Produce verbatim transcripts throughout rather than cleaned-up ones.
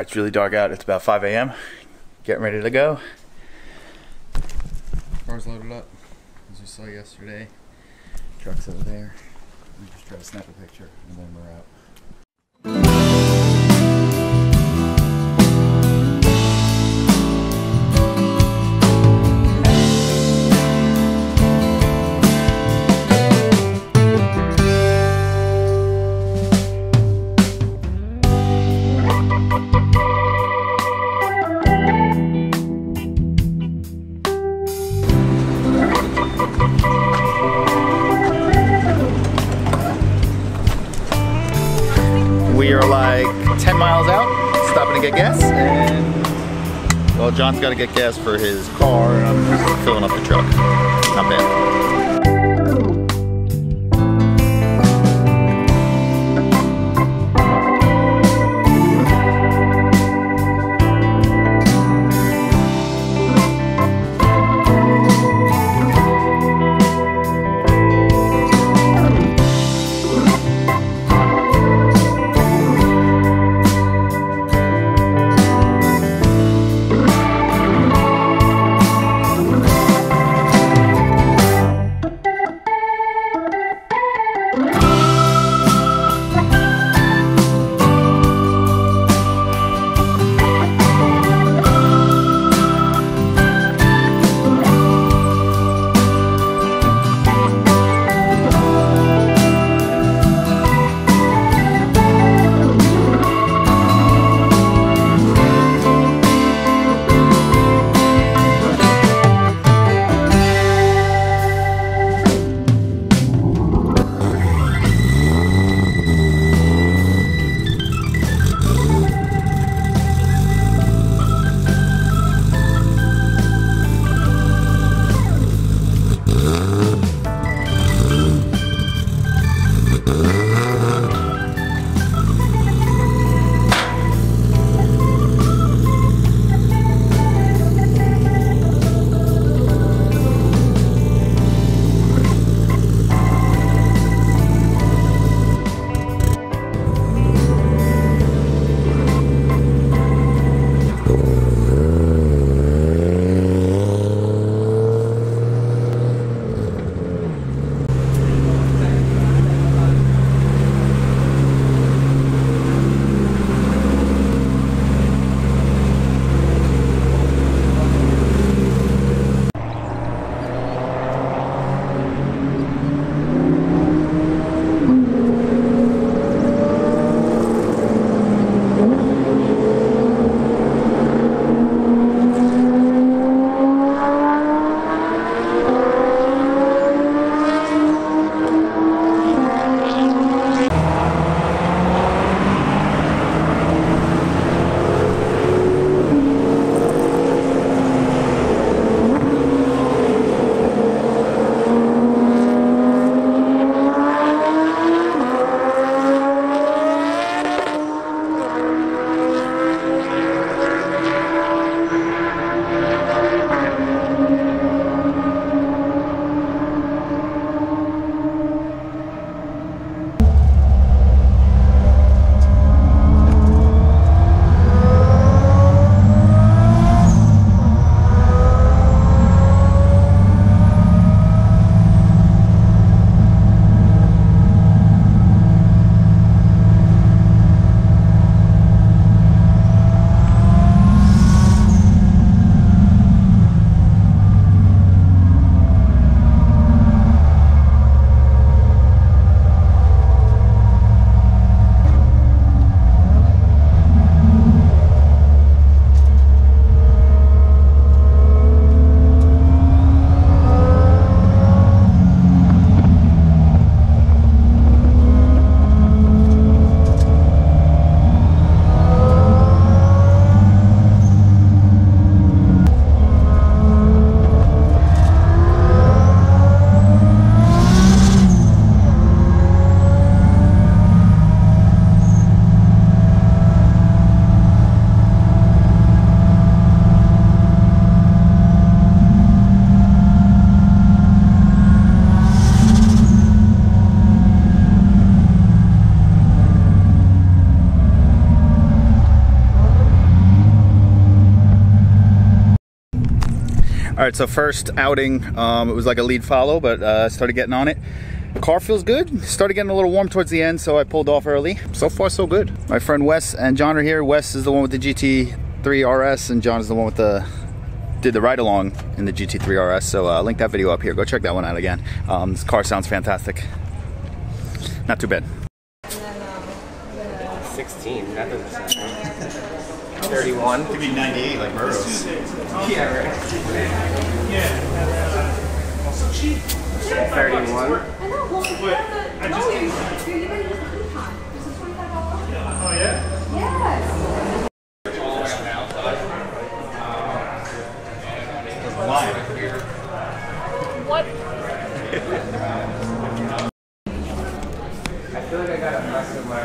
Alright, it's really dark out. It's about five A M Getting ready to go. Car's loaded up, as we saw yesterday. Truck's over there. We just try to snap a picture and then we're out. We are like ten miles out, stopping to get gas, and well, John's got to get gas for his car, and I'm filling up the truck. Not bad. Alright, so first outing, um, it was like a lead follow, but I uh, started getting on it. The car feels good. Started getting a little warm towards the end, so I pulled off early. So far, so good. My friend Wes and John are here. Wes is the one with the G T three R S, and John is the one with the did the ride-along in the G T three R S, so uh, link that video up here. Go check that one out again. Um, this car sounds fantastic. Not too bad. sixteen, that doesn't sound right. thirty-one. Could be ninety-eight like Murdo's. Yeah, right. Yeah. So cheap. thirty-one. I just gave you a coupon. This is twenty-five dollars. Oh, yeah? Yes. What? I feel like I got a mess of my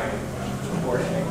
portioning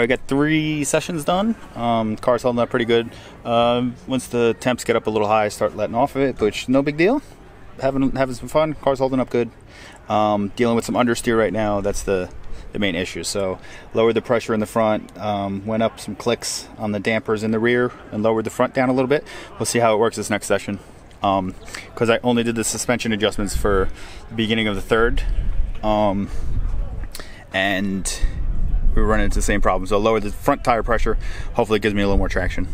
I got three sessions done. Um, car's holding up pretty good. Um, once the temps get up a little high, I start letting off of it, which no big deal. Having having some fun. Car's holding up good. Um, dealing with some understeer right now. That's the the main issue. So lowered the pressure in the front. Um, went up some clicks on the dampers in the rear, and lowered the front down a little bit. We'll see how it works this next session. Um, because I only did the suspension adjustments for the beginning of the third, um, and we run into the same problem. So lower the front tire pressure, hopefully it gives me a little more traction.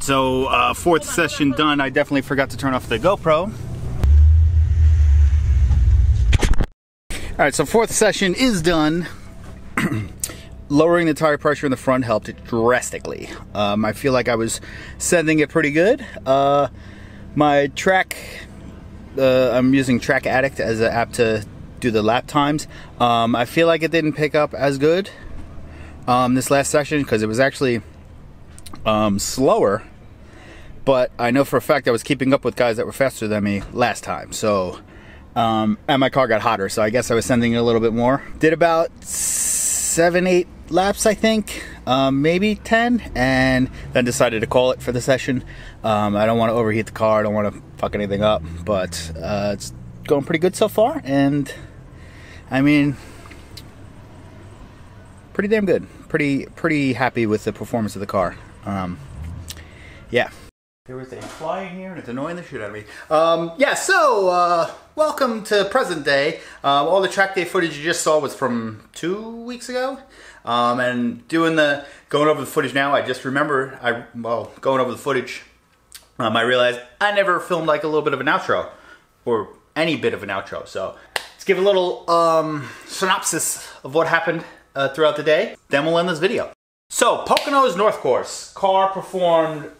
So uh, fourth session done. I definitely forgot to turn off the GoPro. All right, so fourth session is done. Lowering the tire pressure in the front helped it drastically. Um, I feel like I was sending it pretty good. Uh, my track, uh, I'm using Track Addict as an app to do the lap times. Um, I feel like it didn't pick up as good um, this last session because it was actually Um, slower, but I know for a fact I was keeping up with guys that were faster than me last time. So, um, and my car got hotter, so I guess I was sending it a little bit more. Did about seven, eight laps, I think, um, maybe ten, and then decided to call it for the session. Um, I don't want to overheat the car. I don't want to fuck anything up, but uh, it's going pretty good so far, and I mean, pretty damn good. Pretty, pretty happy with the performance of the car. Um, yeah. There was a fly in here, and it's annoying the shit out of me. Um, yeah, so, uh, welcome to present day. Um, all the track day footage you just saw was from two weeks ago. Um, and doing the, going over the footage now, I just remember, I, well, going over the footage, um, I realized I never filmed like a little bit of an outro, or any bit of an outro. So, let's give a little, um, synopsis of what happened, uh, throughout the day. Then we'll end this video. So, Poconos North Course. Car performed...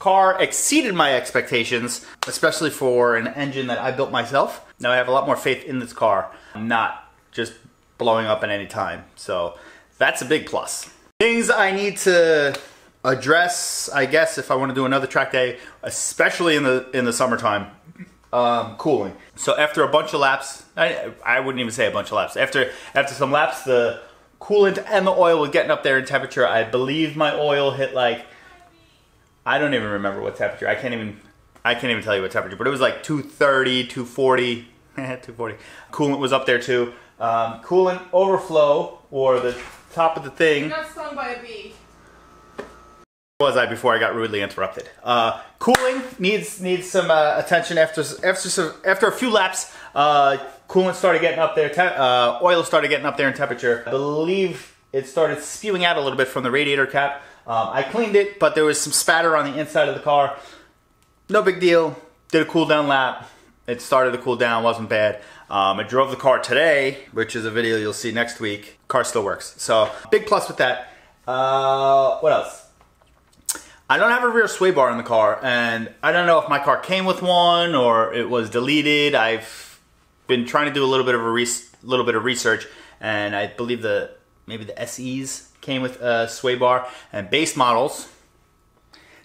Car exceeded my expectations, especially for an engine that I built myself. Now I have a lot more faith in this car, not just blowing up at any time. So that's a big plus. Things I need to address, I guess, if I want to do another track day, especially in the in the summertime, um, cooling. So after a bunch of laps, I, I wouldn't even say a bunch of laps. After after some laps, the coolant and the oil were getting up there in temperature. I believe my oil hit like, I don't even remember what temperature. I can't even I can't even tell you what temperature, but it was like two thirty, two forty, two forty. Coolant was up there too. Um, coolant overflow, or the top of the thing. You got stung by a bee. Was I before I got rudely interrupted? Uh, cooling needs needs some uh, attention after after some, after a few laps. Uh, coolant started getting up there. Uh, oil started getting up there in temperature. I believe it started spewing out a little bit from the radiator cap. Um, I cleaned it, but there was some spatter on the inside of the car. No big deal. Did a cool down lap. It started to cool down. Wasn't bad. Um, I drove the car today, which is a video you'll see next week. Car still works. So, big plus with that. Uh, what else? I don't have a rear sway bar in the car, and I don't know if my car came with one or it was deleted. I've been trying to do a little bit of a re little bit of research, and I believe the maybe the S Es came with a sway bar, and base models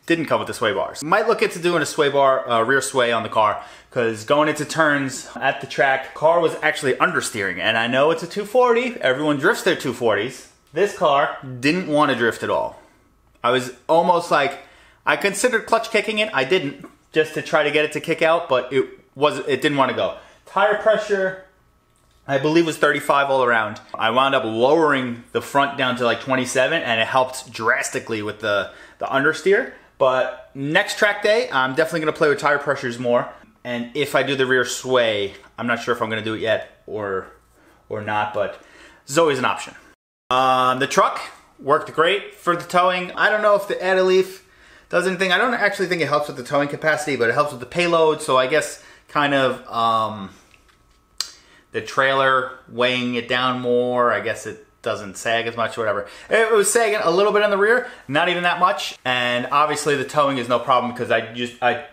didn't come with the sway bars. Might look into doing a sway bar, uh, rear sway on the car, because going into turns at the track, car was actually understeering, and I know it's a two forty, everyone drifts their two forties. This car didn't want to drift at all. I was almost like, I considered clutch kicking it, I didn't, just to try to get it to kick out, but it, was, it didn't want to go. Tire pressure, I believe it was thirty-five all around. I wound up lowering the front down to like twenty-seven, and it helped drastically with the, the understeer. But next track day, I'm definitely gonna play with tire pressures more. And if I do the rear sway, I'm not sure if I'm gonna do it yet or, or not, but it's always an option. Um, the truck worked great for the towing. I don't know if the Adelief does anything. I don't actually think it helps with the towing capacity, but it helps with the payload. So I guess kind of, um, the trailer weighing it down more, I guess it doesn't sag as much, whatever. It was sagging a little bit on the rear, not even that much. And obviously the towing is no problem, because I just I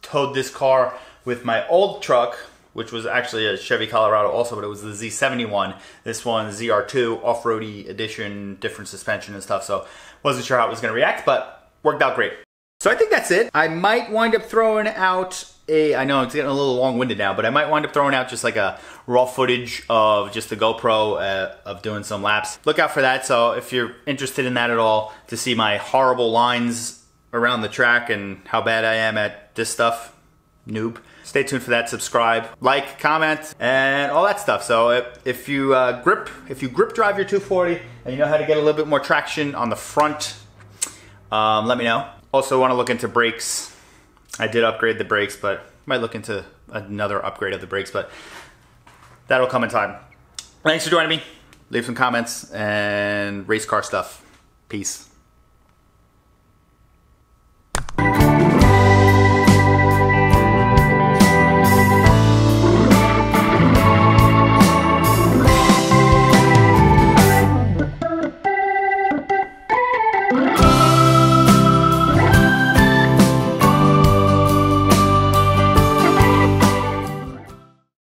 towed this car with my old truck, which was actually a Chevy Colorado also, but it was the Z seventy-one. This one, Z R two, off-roady edition, different suspension and stuff, so wasn't sure how it was gonna react, but worked out great. So I think that's it. I might wind up throwing out a, I know it's getting a little long-winded now, but I might wind up throwing out just like a raw footage of just the GoPro uh, of doing some laps. Look out for that. So if you're interested in that at all, to see my horrible lines around the track and how bad I am at this stuff, noob. Stay tuned for that. Subscribe, like, comment, and all that stuff. So if, if you uh, grip, if you grip drive your two forty and you know how to get a little bit more traction on the front, um, let me know. Also want to look into brakes. I did upgrade the brakes, but might look into another upgrade of the brakes, but that'll come in time. Thanks for joining me. Leave some comments and race car stuff. Peace.